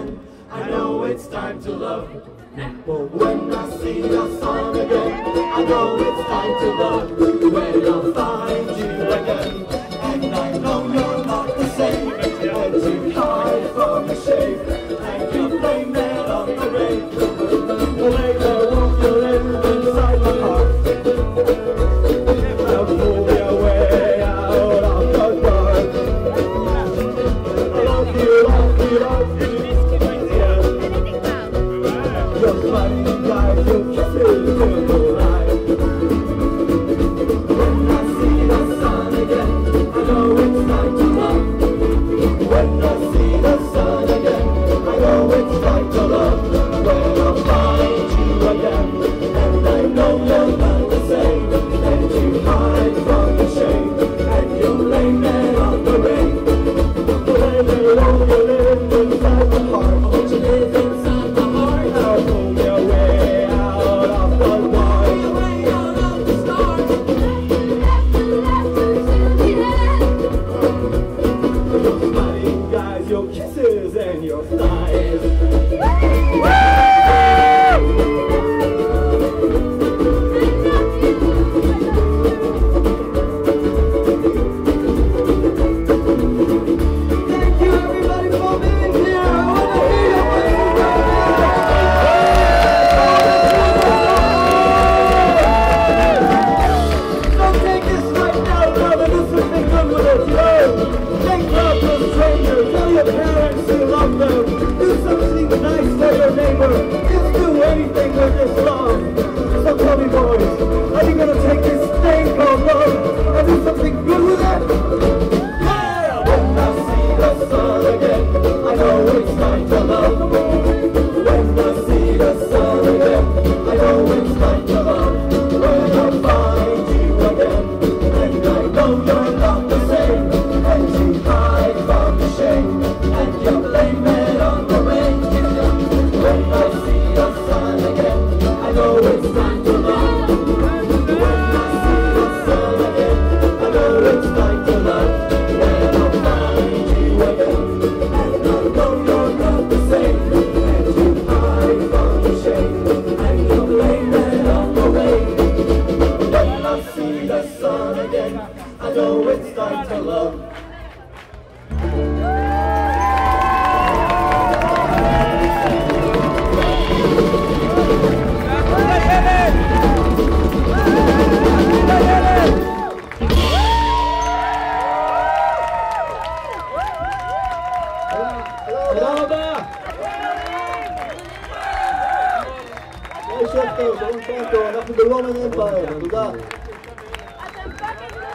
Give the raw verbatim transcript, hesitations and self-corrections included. again. I know it's time to love. But when I see your song again, I know it's time to love. When I'll find you again, and I know you're not the same, and you hide from the shame, and you blame that on the rain. The way they walk, you live inside my heart. They'll pull their way out of the dark. I love you, love you, love you. From the Roman Empire,